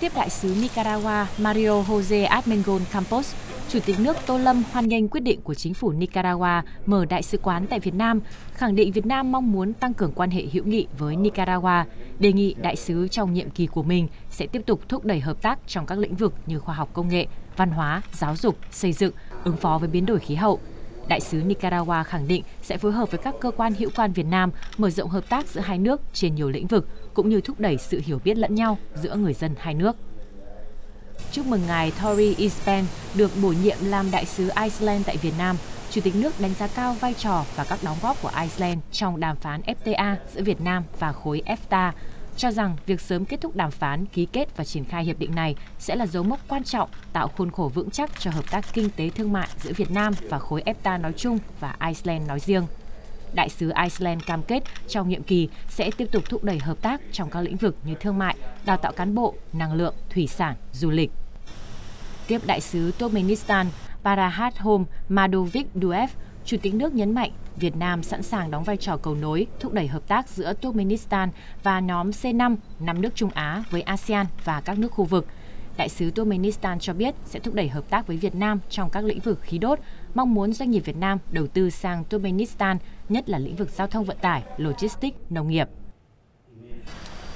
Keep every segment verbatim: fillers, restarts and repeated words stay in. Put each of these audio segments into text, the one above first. Tiếp đại sứ Nicaragua Mario Jose Armengon Campos, Chủ tịch nước Tô Lâm hoan nghênh quyết định của chính phủ Nicaragua mở đại sứ quán tại Việt Nam, khẳng định Việt Nam mong muốn tăng cường quan hệ hữu nghị với Nicaragua, đề nghị đại sứ trong nhiệm kỳ của mình sẽ tiếp tục thúc đẩy hợp tác trong các lĩnh vực như khoa học công nghệ, văn hóa, giáo dục, xây dựng, ứng phó với biến đổi khí hậu. Đại sứ Nicaragua khẳng định sẽ phối hợp với các cơ quan hữu quan Việt Nam mở rộng hợp tác giữa hai nước trên nhiều lĩnh vực, cũng như thúc đẩy sự hiểu biết lẫn nhau giữa người dân hai nước. Chúc mừng ngài Thorri Espen được bổ nhiệm làm đại sứ Iceland tại Việt Nam. Chủ tịch nước đánh giá cao vai trò và các đóng góp của Iceland trong đàm phán ép tê a giữa Việt Nam và khối EFTA, cho rằng việc sớm kết thúc đàm phán, ký kết và triển khai hiệp định này sẽ là dấu mốc quan trọng tạo khuôn khổ vững chắc cho hợp tác kinh tế thương mại giữa Việt Nam và khối EFTA nói chung và Iceland nói riêng. Đại sứ Iceland cam kết trong nhiệm kỳ sẽ tiếp tục thúc đẩy hợp tác trong các lĩnh vực như thương mại, đào tạo cán bộ, năng lượng, thủy sản, du lịch. Tiếp đại sứ Turkmenistan Parahat Hom Madovikduev, Chủ tịch nước nhấn mạnh Việt Nam sẵn sàng đóng vai trò cầu nối thúc đẩy hợp tác giữa Turkmenistan và nhóm xê năm, năm nước Trung Á với a sê an và các nước khu vực. Đại sứ Turkmenistan cho biết sẽ thúc đẩy hợp tác với Việt Nam trong các lĩnh vực khí đốt, mong muốn doanh nghiệp Việt Nam đầu tư sang Turkmenistan, nhất là lĩnh vực giao thông vận tải, logistics, nông nghiệp.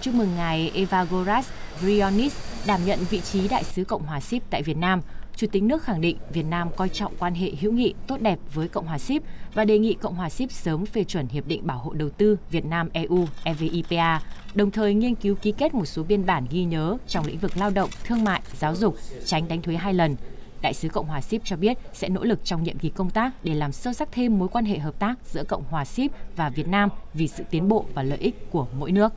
Chúc mừng ngài Evagoras Vryonis đảm nhận vị trí đại sứ Cộng hòa Síp tại Việt Nam. Chủ tịch nước khẳng định Việt Nam coi trọng quan hệ hữu nghị tốt đẹp với Cộng hòa Síp và đề nghị Cộng hòa Síp sớm phê chuẩn Hiệp định Bảo hộ Đầu tư Việt Nam-e u (e vê i pê a), đồng thời nghiên cứu ký kết một số biên bản ghi nhớ trong lĩnh vực lao động, thương mại, giáo dục, tránh đánh thuế hai lần. Đại sứ Cộng hòa Síp cho biết sẽ nỗ lực trong nhiệm kỳ công tác để làm sâu sắc thêm mối quan hệ hợp tác giữa Cộng hòa Síp và Việt Nam vì sự tiến bộ và lợi ích của mỗi nước.